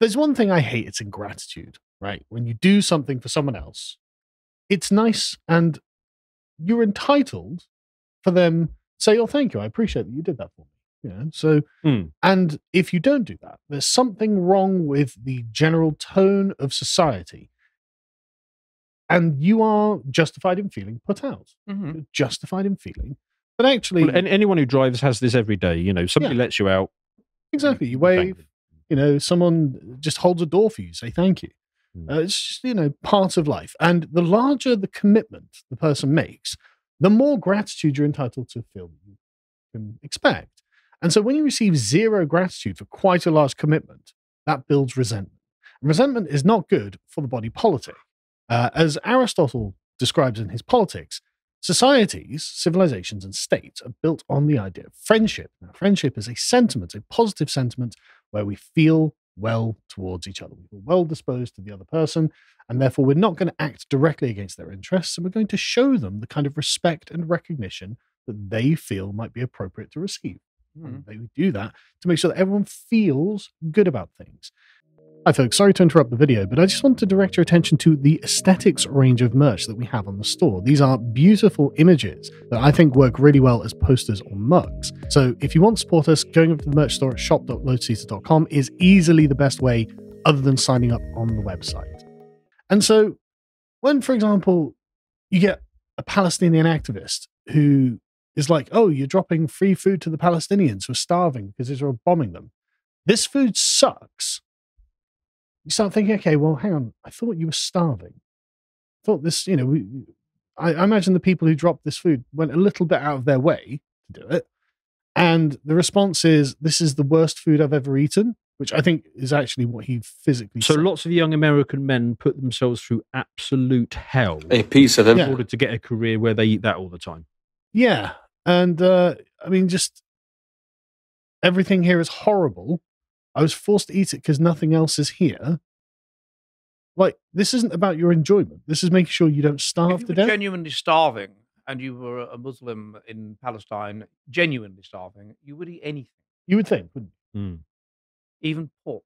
There's one thing I hate, it's ingratitude, right? When you do something for someone else, it's nice and you're entitled for them to say, oh, thank you, I appreciate that you did that for me. You know, so, and if you don't do that, there's something wrong with the general tone of society. And you are justified in feeling put out. Mm-hmm. You're justified in feeling. But actually... Well, and anyone who drives has this every day. You know, somebody lets you out. Exactly. You wave. You know, someone just holds a door for you. Say thank you. It's just, you know, part of life. And the larger the commitment the person makes, the more gratitude you're entitled to feel you can expect. And so when you receive zero gratitude for quite a large commitment, that builds resentment. And resentment is not good for the body politic. As Aristotle describes in his Politics, societies, civilizations, and states are built on the idea of friendship. Now, friendship is a sentiment, a positive sentiment, where we feel well towards each other. We feel well disposed to the other person, and therefore we're not going to act directly against their interests, and we're going to show them the kind of respect and recognition that they feel might be appropriate to receive. And they do that to make sure that everyone feels good about things. Hi folks, sorry to interrupt the video, but I just want to direct your attention to the aesthetics range of merch that we have on the store. These are beautiful images that I think work really well as posters or mugs. So if you want to support us, going over to the merch store at shop.lotuseaters.com is easily the best way other than signing up on the website. And so when, for example, you get a Palestinian activist who is like, oh, you're dropping free food to the Palestinians who are starving because Israel bombing them. This food sucks. You start thinking, okay, well, hang on. I thought you were starving. I thought this, you know, I imagine the people who dropped this food went a little bit out of their way to do it. And the response is, this is the worst food I've ever eaten, which I think is actually what he physically said. So lots of young American men put themselves through absolute hell. A piece of them. In order to get a career where they eat that all the time. Yeah. And I mean, just everything here is horrible. I was forced to eat it because nothing else is here. Like, this isn't about your enjoyment. This is making sure you don't starve to death. If you were genuinely starving and you were a Muslim in Palestine, genuinely starving, you would eat anything. You would think, wouldn't you? Even pork.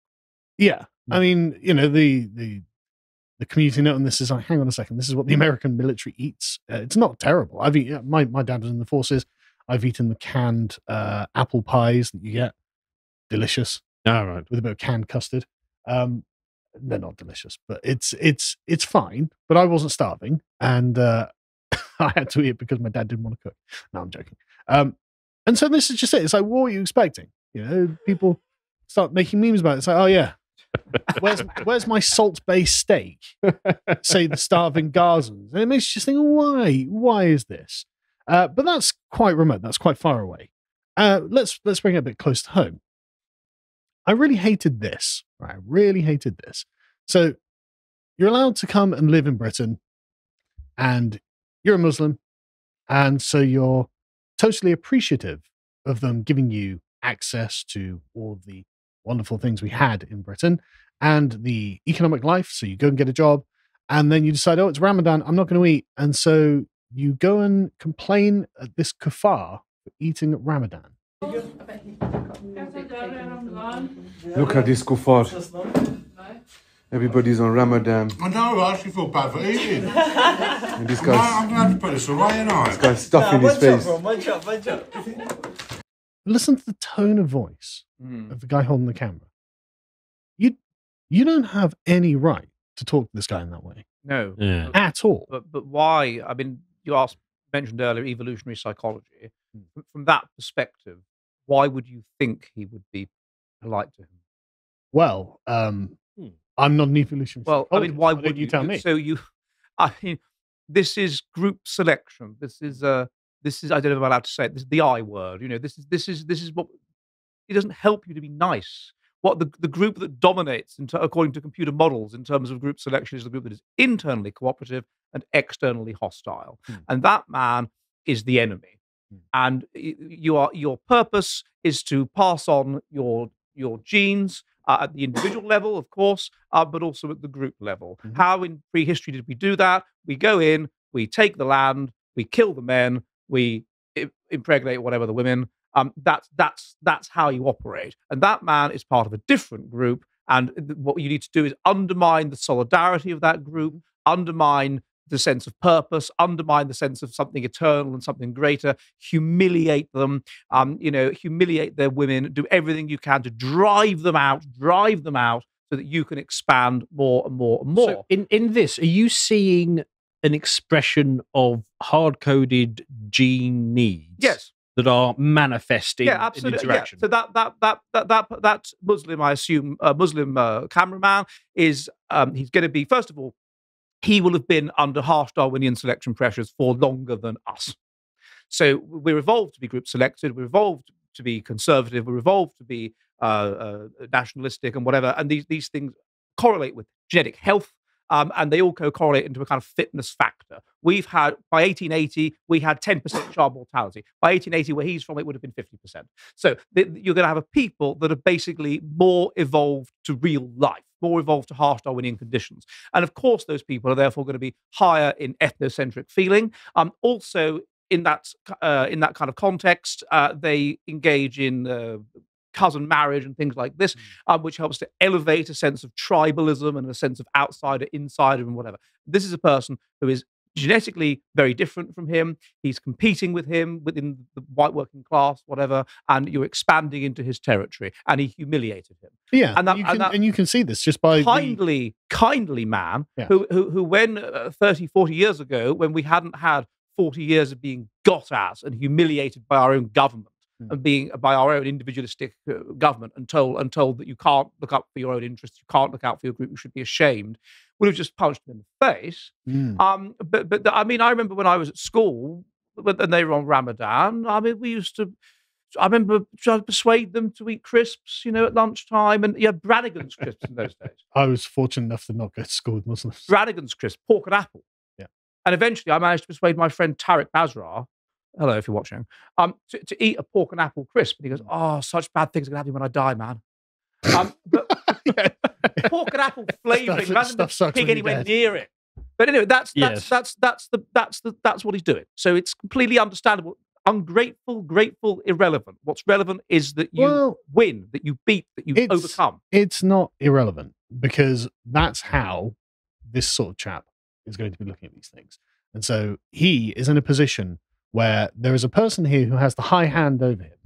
Yeah. I mean, you know, the community note on this is like, hang on a second, this is what the American military eats. It's not terrible. I've eaten, my dad was in the forces. I've eaten the canned apple pies that you get. Delicious. All right. With a bit of canned custard. They're not delicious, but it's fine. But I wasn't starving, and I had to eat it because my dad didn't want to cook. No, I'm joking. And so this is just it. It's like, what are you expecting? You know, people start making memes about it. It's like, oh yeah, where's my salt-based steak? Say the starving Gazans. And it makes you just think, why is this? But that's quite remote. That's quite far away. Let's bring it a bit close to home. I really hated this. I really hated this. So you're allowed to come and live in Britain and you're a Muslim. And so you're totally appreciative of them giving you access to all of the wonderful things we had in Britain and the economic life. So you go and get a job and then you decide, oh, it's Ramadan. I'm not going to eat. And so you go and complain at this kuffar for eating Ramadan. Look at this kuffar. Everybody's on Ramadan. I know, I actually feel bad for eating. And this guy's, I'm glad to put this away, and this guy's stuffing his face. Listen to the tone of voice of the guy holding the camera. You don't have any right to talk to this guy in that way. No, at all. But why? I mean, you mentioned earlier evolutionary psychology. From that perspective, why would you think he would be polite to him? Well, I'm not an evolutionist. Well, I mean, why would you tell me? So you, I mean, this is group selection. This is I don't know if I'm allowed to say it. This is the I word. You know, this is what. It doesn't help you to be nice. What the group that dominates, according to computer models, in terms of group selection, is the group that is internally cooperative and externally hostile. And that man is the enemy. And your purpose is to pass on your genes at the individual level, of course, but also at the group level. How in prehistory did we do that? We go in, we take the land, we kill the men, we impregnate whatever the women. That's how you operate. And that man is part of a different group, And what you need to do is undermine the solidarity of that group, undermine the sense of purpose, undermine the sense of something eternal and something greater, humiliate them, humiliate their women, do everything you can to drive them out so that you can expand more and more and more. So in this, are you seeing an expression of hard-coded gene needs? Yes. That are manifesting in interaction. Yeah. So that Muslim, I assume, Muslim cameraman is he's going to be, first of all, he will have been under harsh Darwinian selection pressures for longer than us. So we're evolved to be group selected, we're evolved to be conservative, we're evolved to be nationalistic and whatever, and these things correlate with genetic health, and they all co-correlate into a kind of fitness factor. We've had, by 1880, we had 10% child mortality. By 1880, where he's from, it would have been 50%. So you're going to have a people that are basically more evolved to real life, more evolved to harsh Darwinian conditions. And of course, those people are therefore going to be higher in ethnocentric feeling. Also, in that kind of context, they engage in cousin marriage and things like this, which helps to elevate a sense of tribalism and a sense of outsider, insider, and whatever. This is a person who is genetically very different from him. He's competing with him within the white working class, whatever, and you're expanding into his territory, and he humiliated him. Yeah, and you can see this just by kindly man, yeah, who when 30, 40 years ago, when we hadn't had 40 years of being got at and humiliated by our own government, and being by our own individualistic government and told that you can't look up for your own interests, you can't look out for your group, you should be ashamed, would have just punched him in the face. Mm. But I mean, I remember when I was at school, and they were on Ramadan, I mean, we used to, I remember trying to persuade them to eat crisps, at lunchtime, and yeah, Brannigan's crisps in those days. I was fortunate enough to not go to school with Muslims. Brannigan's crisps, pork and apple. Yeah. And eventually I managed to persuade my friend Tariq Basra, hello, if you're watching, to eat a pork and apple crisp. And he goes, oh, such bad things are going to happen when I die, man. But yeah. Pork and apple flavouring, imagine the pig anywhere near it. But anyway, that's what he's doing. So it's completely understandable. Ungrateful, grateful, irrelevant. What's relevant is that you win, that you beat, that you overcome. It's not irrelevant, because that's how this sort of chap is going to be looking at these things. And so he is in a position where there is a person here who has the high hand over him,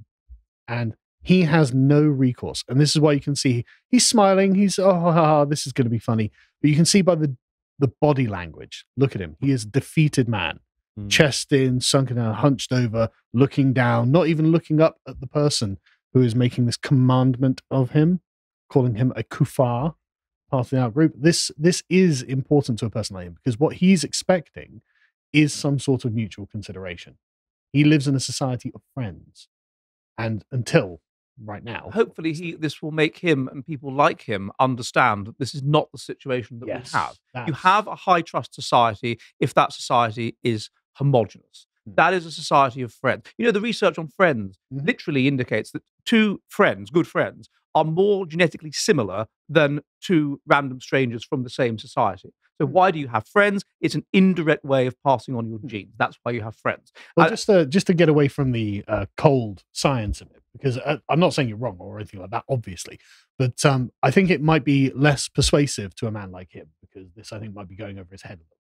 and he has no recourse. And this is why you can see he's smiling. He's, oh, ha, ha, this is going to be funny. But you can see by the body language. Look at him. He is a defeated man, chest in, sunken down, hunched over, looking down, not even looking up at the person who is making this commandment of him, calling him a kuffar, part of the outgroup. This is important to a person like him, because what he's expecting is some sort of mutual consideration. He lives in a society of friends. And until right now, hopefully this will make him and people like him understand that this is not the situation that we have. You have a high trust society if that society is homogenous. That is a society of friends. The research on friends literally indicates that two friends, good friends, are more genetically similar than two random strangers from the same society. So why do you have friends? It's an indirect way of passing on your genes. That's why you have friends. Well, just to get away from the cold science of it, because I'm not saying you're wrong or anything like that, obviously, but I think it might be less persuasive to a man like him, because this, I think, might be going over his head a little bit.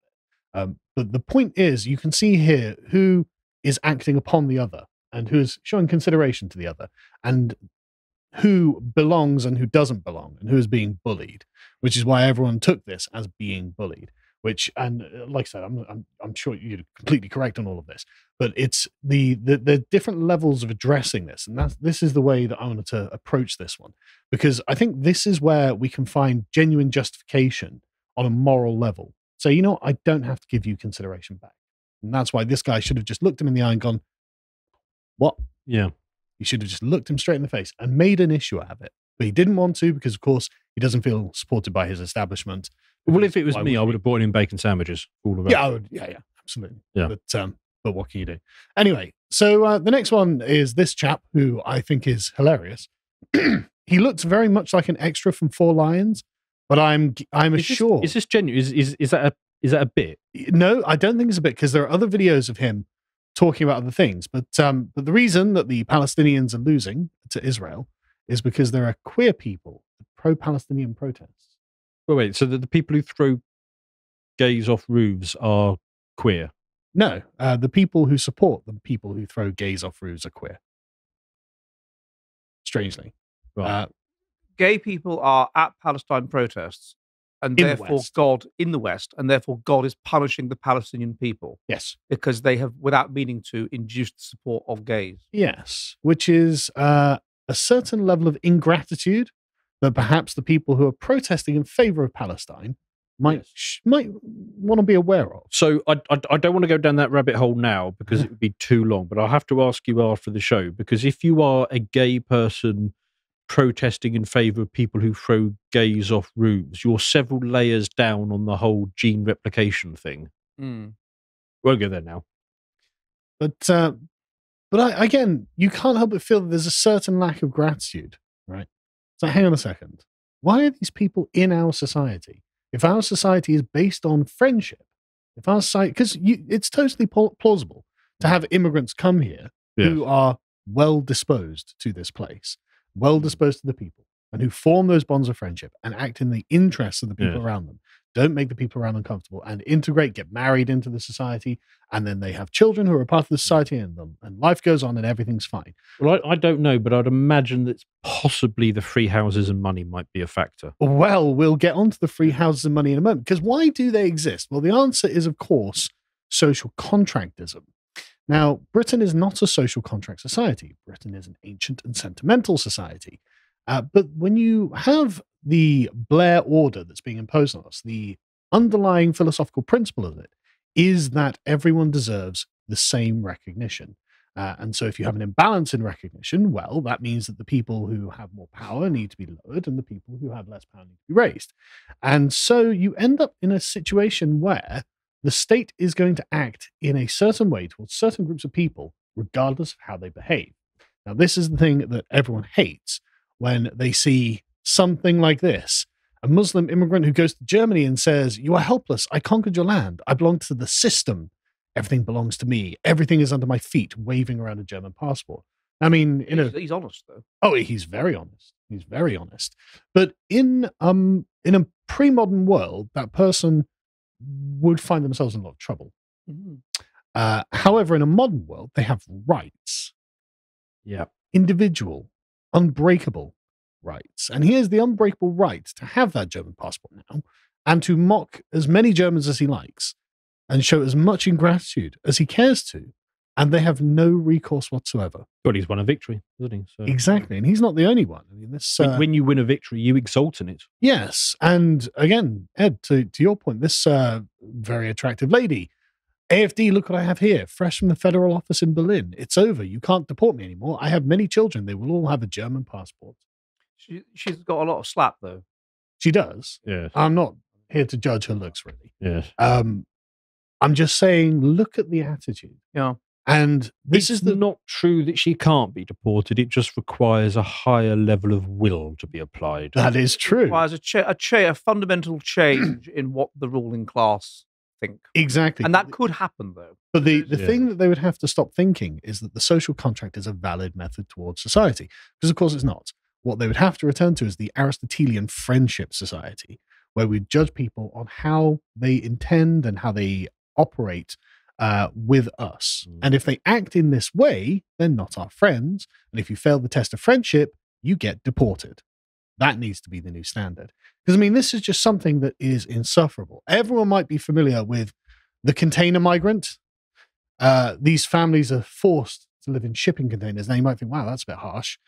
But the point is, you can see here who is acting upon the other and who is showing consideration to the other, and who belongs and who doesn't belong, and who is being bullied, which is why everyone took this as being bullied, which, and like I said, I'm sure you're completely correct on all of this, but it's the different levels of addressing this, and this is the way that I wanted to approach this one, because I think this is where we can find genuine justification on a moral level. So, I don't have to give you consideration back. And that's why this guy should have just looked him in the eye and gone, what? Yeah. He should have just looked him straight in the face and made an issue out of it. But he didn't want to, because, of course, he doesn't feel supported by his establishment. Well, if it was me, I would have bought him bacon sandwiches. All of it. Yeah, absolutely. Yeah. But what can you do? Anyway, so the next one is this chap, who I think is hilarious. He looks very much like an extra from Four Lions, but I'm sure. Is this genuine? Is that a bit? No, I don't think it's a bit, because there are other videos of him talking about other things. But the reason that the Palestinians are losing to Israel is because there are queer people pro-Palestinian protests. Wait, so the people who throw gays off roofs are queer? No, the people who support the people who throw gays off roofs are queer. Strangely. Right. Gay people are at Palestine protests, and therefore God in the West, and therefore God is punishing the Palestinian people. Yes. Because they have, without meaning to, induced the support of gays. Yes, which is a certain level of ingratitude that perhaps the people who are protesting in favor of Palestine might want to be aware of. So I don't want to go down that rabbit hole now because it would be too long, but I'll have to ask you after the show, because if you are a gay person protesting in favor of people who throw gays off roofs, you're several layers down on the whole gene replication thing. Won't go there now. But again, you can't help but feel that there's a certain lack of gratitude, right? So hang on a second. Why are these people in our society? If our society is based on friendship, if our society, because it's totally plausible to have immigrants come here who are well disposed to this place, well disposed to the people, and who form those bonds of friendship and act in the interests of the people around them, don't make the people around them comfortable, and integrate, get married into the society, and then they have children who are a part of the society, and life goes on and everything's fine. Well, I don't know, but I'd imagine that's possibly the free houses and money might be a factor. Well, we'll get onto the free houses and money in a moment, because why do they exist? Well, the answer is, of course, social contractism. Now, Britain is not a social contract society. Britain is an ancient and sentimental society. But when you have the Blair order that's being imposed on us, the underlying philosophical principle of it is that everyone deserves the same recognition. And so if you have an imbalance in recognition, well, that means that the people who have more power need to be lowered and the people who have less power need to be raised. And so you end up in a situation where the state is going to act in a certain way towards certain groups of people, regardless of how they behave. Now, this is the thing that everyone hates when they see something like this. A Muslim immigrant who goes to Germany and says, "You are helpless. I conquered your land. I belong to the system. Everything belongs to me. Everything is under my feet," waving around a German passport. I mean, he's honest, though. Oh, he's very honest. He's very honest. But in a pre-modern world, that person would find themselves in a lot of trouble. However, in a modern world, they have rights. Yeah. Individual, unbreakable rights. And he has the unbreakable right to have that German passport now and to mock as many Germans as he likes and show as much ingratitude as he cares to, and they have no recourse whatsoever. But he's won a victory, isn't he? So. Exactly, and he's not the only one. I mean, this, when you win a victory, you exult in it. Yes, and again, Ed, to your point, this very attractive lady, AFD, look what I have here, fresh from the federal office in Berlin. It's over. You can't deport me anymore. I have many children. They will all have a German passport. She's got a lot of slap, though. She does. Yes. I'm not here to judge her looks, really. Yes. I'm just saying, look at the attitude. Yeah. And this is not true that she can't be deported. It just requires a higher level of will to be applied. That is true. It requires a fundamental change in what the ruling class think. Exactly. And that could happen, though. But the thing that they would have to stop thinking is that the social contract is a valid method towards society. Because, of course, it's not. What they would have to return to is the Aristotelian friendship society, where we judge people on how they intend and how they operate with us. And if they act in this way, they're not our friends. And if you fail the test of friendship, you get deported. That needs to be the new standard. Because, I mean, this is just something that is insufferable. Everyone might be familiar with the container migrant. These families are forced to live in shipping containers. Now, you might think, wow, that's a bit harsh,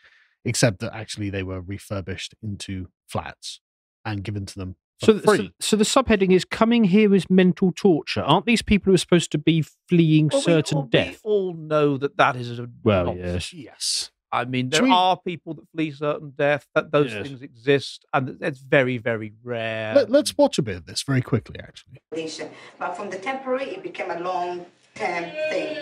except that actually they were refurbished into flats and given to them. So the subheading is, coming here is mental torture. Aren't these people who are supposed to be fleeing certain death? We all know that is a... Well, yes. I mean, there are people that flee certain death, that those things exist, and it's very, very rare. Let's watch a bit of this very quickly, actually. But from the temporary, it became a long-term thing.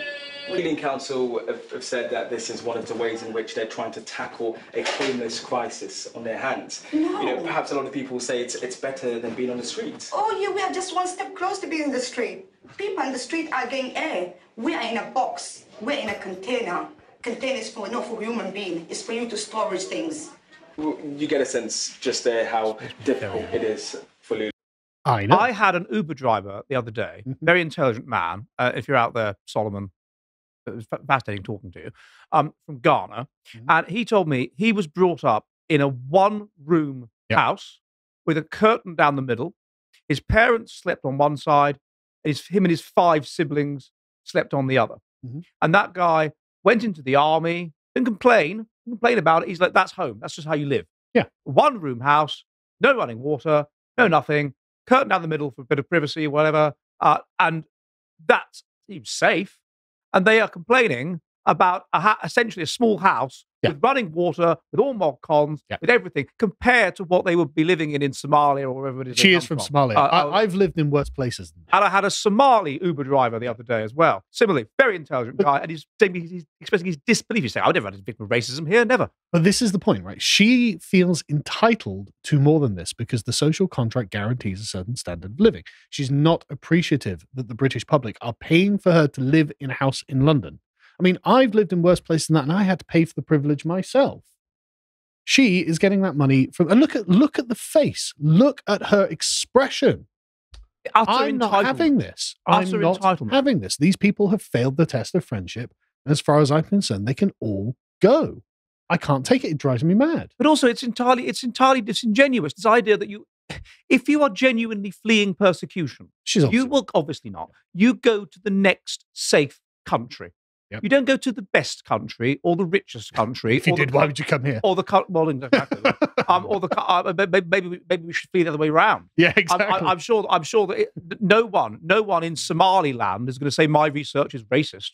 The Healing Council have said that this is one of the ways in which they're trying to tackle a homeless crisis on their hands. No. You know, perhaps a lot of people say it's better than being on the street. Oh, yeah, we are just one step close to being on the street. People on the street are getting air. We are in a box. We're in a container. Container is not for human being. It's for you to storage things. You get a sense just there how difficult it is for Lulu. I had an Uber driver the other day, very intelligent man. If you're out there, Solomon, it was fascinating talking to you, from Ghana. And he told me he was brought up in a one-room house with a curtain down the middle. His parents slept on one side. Him and his 5 siblings slept on the other. And that guy went into the army, didn't complain about it. He's like, that's home. That's just how you live. Yeah. One-room house, no running water, no nothing, curtain down the middle for a bit of privacy, whatever. And that seems safe. And they are complaining about essentially a small house with running water, with all mob cons, with everything, compared to what they would be living in Somalia or wherever it is. She is from Somalia. I've lived in worse places than that. And I had a Somali Uber driver the other day as well. Similarly, very intelligent guy, and he's expressing his disbelief. He's saying, I would never had a victim of racism here, never. But this is the point, right? She feels entitled to more than this because the social contract guarantees a certain standard of living. She's not appreciative that the British public are paying for her to live in a house in London. I mean, I've lived in worse places than that, and I had to pay for the privilege myself. She is getting that money from, and look at the face, look at her expression. I'm not having this. I'm not having this. These people have failed the test of friendship. As far as I'm concerned, they can all go. I can't take it. It drives me mad. But also, it's entirely disingenuous. This idea that if you are genuinely fleeing persecution, you will obviously not. You go to the next safe country. Yep. You don't go to the best country or the richest country. If you did, why would you come here? Or the maybe we should flee the other way around. Yeah, exactly. I'm sure that no one in Somaliland is going to say my research is racist.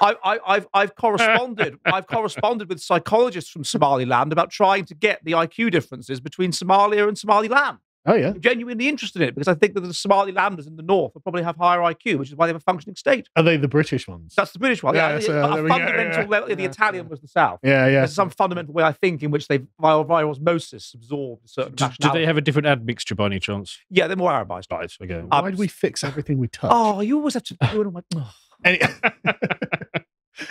I've corresponded with psychologists from Somaliland about trying to get the IQ differences between Somalia and Somaliland. Oh, yeah. I'm genuinely interested in it because I think that the Somalilanders in the north will probably have higher IQ, which is why they have a functioning state. Are they the British ones? That's the British one. Yeah, the Italian was the south. Yeah, yeah. There's some fundamental way, I think, in which they've, by osmosis, absorbed a certain nationality. Do they have a different admixture by any chance? Yeah, they're more Arabized. Right, okay. Why do we fix everything we touch? Oh, you always have to do it. I'm like, oh.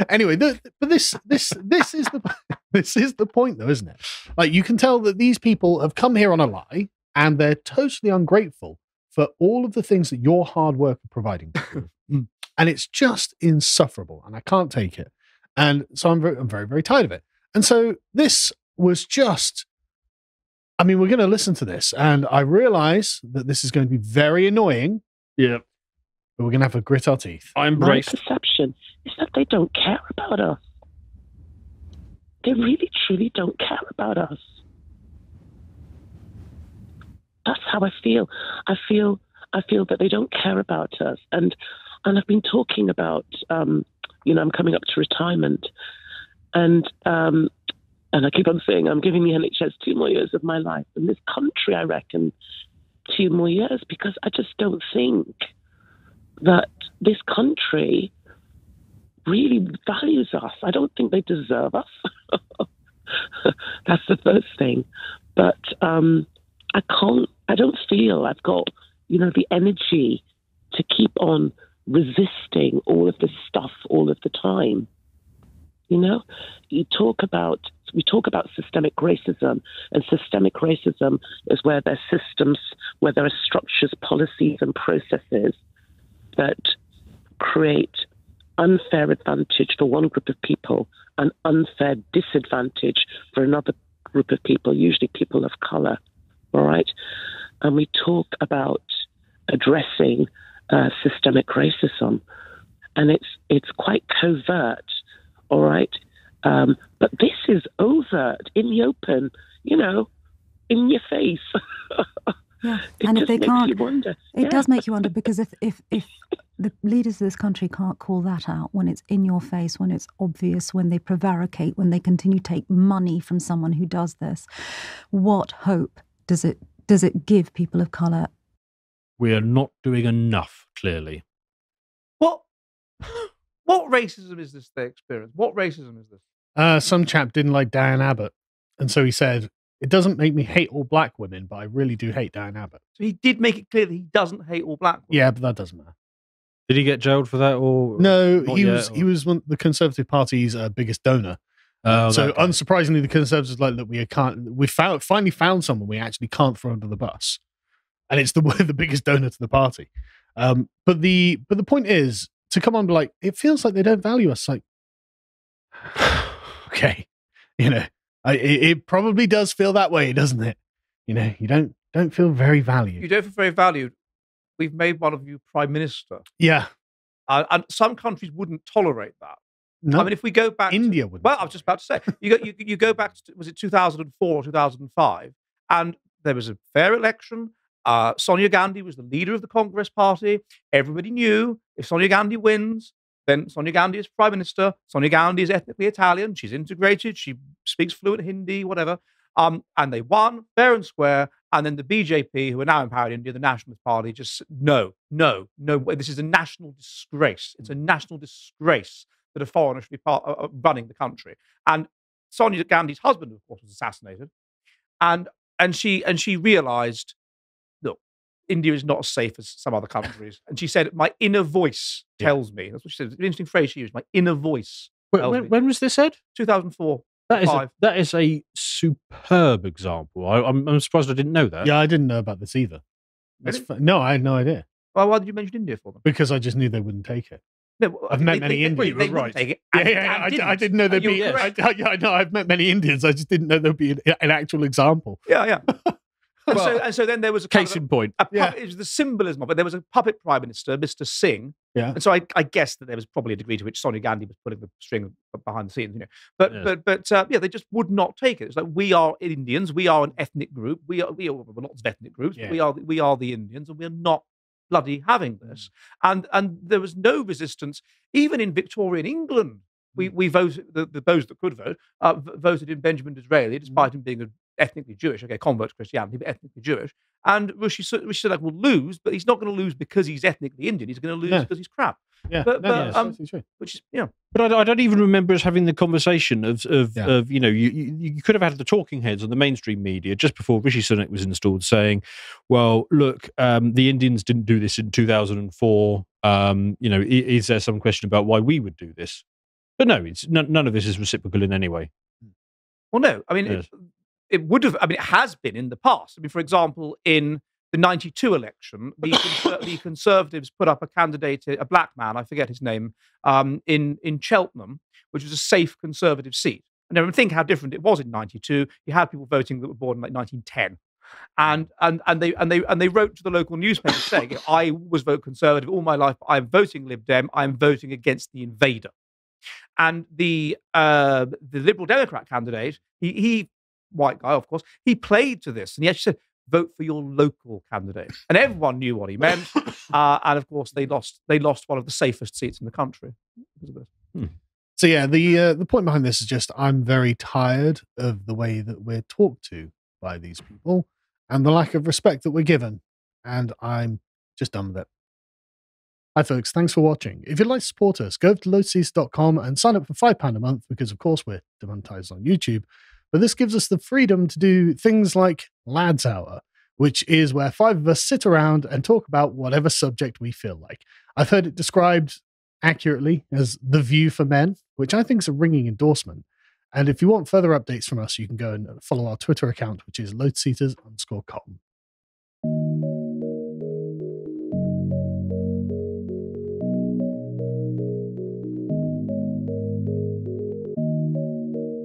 Anyway, this is the point, though, isn't it? Like, you can tell that these people have come here on a lie. And they're totally ungrateful for all of the things that your hard work are providing. And it's just insufferable, and I can't take it. And so I'm very, very tired of it. And so this was just, I mean, we're going to listen to this, and I realize that this is going to be very annoying. Yeah. But we're going to have to grit our teeth. My perception is that they don't care about us. They really, truly don't care about us. That's how I feel. I feel that they don't care about us. And I've been talking about, I'm coming up to retirement, and I keep on saying I'm giving the NHS 2 more years of my life, and this country, I reckon, 2 more years, because I just don't think that this country really values us. I don't think they deserve us. That's the first thing. But I don't feel I've got, the energy to keep on resisting all of this stuff all of the time. We talk about systemic racism, and systemic racism is where there are systems, where there are structures, policies, and processes that create unfair advantage for one group of people and unfair disadvantage for another group of people, usually people of color. All right. And we talk about addressing systemic racism, and it's quite covert. All right. But this is overt, in the open, in your face. Yeah. And if they can't, it does make you wonder, because if the leaders of this country can't call that out when it's in your face, when it's obvious, when they prevaricate, when they continue to take money from someone who does this, what hope does it give people of colour? We are not doing enough, clearly. What racism is this they experience? What racism is this? Some chap didn't like Diane Abbott, and so he said, it doesn't make me hate all black women, but I really do hate Diane Abbott. So he did make it clear that he doesn't hate all black women. Yeah, but that doesn't matter. Did he get jailed for that? Or no, he was the Conservative Party's biggest donor. So unsurprisingly, the Conservatives like that we finally found someone we actually can't throw under the bus, and it's the biggest donor to the party. But the point is to come on to like it feels like they don't value us. Like, okay, you know, it probably does feel that way, doesn't it? You know, you don't feel very valued. You don't feel very valued. We've made one of you prime minister. Yeah, and some countries wouldn't tolerate that. No. I mean, if we go back, India would. Well, I was just about to say, you go back to, was it 2004 or 2005, and there was a fair election. Sonia Gandhi was the leader of the Congress Party. Everybody knew if Sonia Gandhi wins, then Sonia Gandhi is prime minister. Sonia Gandhi is ethnically Italian. She's integrated. She speaks fluent Hindi, whatever. And they won fair and square. And then the BJP, who are now in power in India, the Nationalist Party, just no way. This is a national disgrace. It's a national disgrace that a foreigner should be running the country. And Sonia Gandhi's husband, of course, was assassinated. And she realised, look, India is not as safe as some other countries. And she said, my inner voice tells me. That's what she said. It's an interesting phrase she used. My inner voice. When was this said? 2004. That is a superb example. I'm surprised I didn't know that. Yeah, I didn't know about this either. Really? No, I had no idea. Well, why did you mention India for them? Because I just knew they wouldn't take it. No, I've met many Indians. Well, right. I didn't know there'd be. I've met many Indians. I just didn't know there'd be an actual example. Yeah. And so then there was a case in point. It was the symbolism of it. There was a puppet prime minister, Mr. Singh. Yeah. And so I guess that there was probably a degree to which Sonia Gandhi was pulling the string behind the scenes. You know. But they just would not take it. It's like, we are Indians. We are an ethnic group. We are lots of ethnic groups. Yeah. We are the Indians, and we are not bloody having this. And there was no resistance, even in Victorian England. We voted, those that could vote, voted in Benjamin Disraeli, despite him being ethnically Jewish, okay, convert to Christianity, but ethnically Jewish. And Rishi Sunak will lose, but he's not going to lose because he's ethnically Indian. He's going to lose because he's crap. Yeah, which is But I don't even remember us having the conversation of you could have had the talking heads on the mainstream media just before Rishi Sunak was installed saying, well, look, the Indians didn't do this in 2004. Is there some question about why we would do this? But no, none of this is reciprocal in any way. Well, no, I mean, it would have. I mean, it has been in the past. I mean, for example, in the 92 election, the Conservatives put up a candidate, a black man, I forget his name, in Cheltenham, which was a safe Conservative seat. And everyone think how different it was in 92. You had people voting that were born in like 1910. And they wrote to the local newspaper saying, I always vote Conservative all my life, but I'm voting Lib Dem, I'm voting against the invader. And the Liberal Democrat candidate, he white guy, of course, he played to this, and he actually said, vote for your local candidate. And everyone knew what he meant. And of course, they lost one of the safest seats in the country. So yeah, the point behind this is just, I'm very tired of the way that we're talked to by these people and the lack of respect that we're given. And I'm just done with it. Hi folks, thanks for watching. If you'd like to support us, go to lotuseaters.com and sign up for £5 a month, because of course we're demonetized on YouTube. But this gives us the freedom to do things like Lads Hour, which is where five of us sit around and talk about whatever subject we feel like. I've heard it described accurately as the view for men, which I think is a ringing endorsement. And if you want further updates from us, you can go and follow our Twitter account, which is lotuseaters_com.